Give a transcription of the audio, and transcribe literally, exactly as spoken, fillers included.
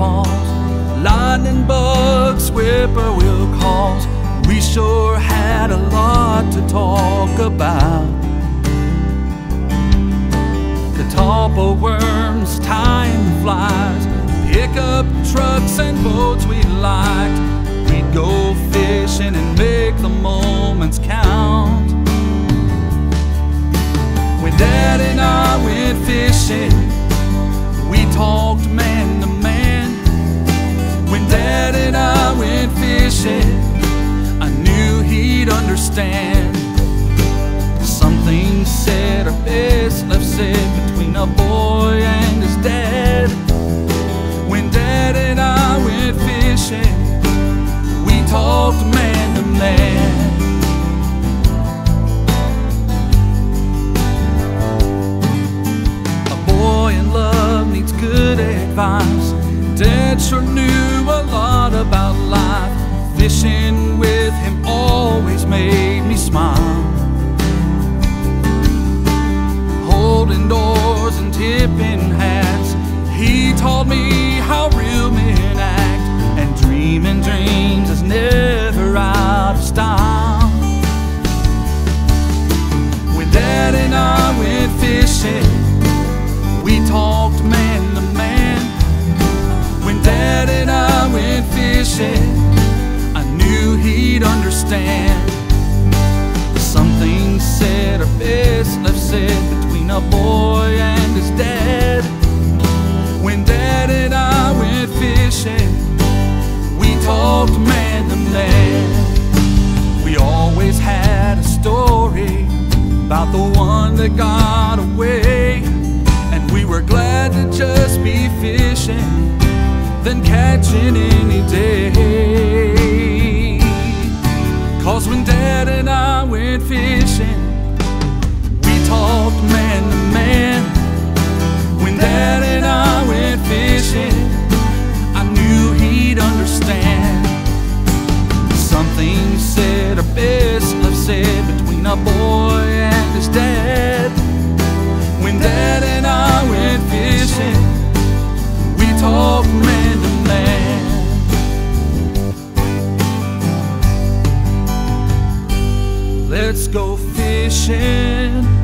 falls, lightning bugs, whippoorwill calls. We sure had a lot to talk about. Catalpa worms, time flies, pickup trucks and boats we liked. We'd go fishing and make the moments count. When Dad and I went fishing, we talked man to man. When Dad and I went fishing, I knew he'd understand. Something said or best left said between a boy and his dad. When Dad and I went fishing, we talked man to man. Good advice. Dad sure knew a lot about life. Fishing with him always made me smile. Holding doors and tipping hats, he taught me how real men act. And dreaming dreams is never out of style. When Dad and I went fishing, we talked man to man. When Dad and I went fishing, I knew he'd understand. Something said or best left said between a boy and his dad. When Dad and I went fishing, we talked man to man. We always had a story about the one that got away. We're glad to just be fishing than catching any day. 'Cause when Dad and I went fishing, we talked man to man. When Dad and I went fishing, I knew he'd understand. Something said or best left said between a boy and his dad. When Dad and I went fishing, we talked man to man. Let's go fishing.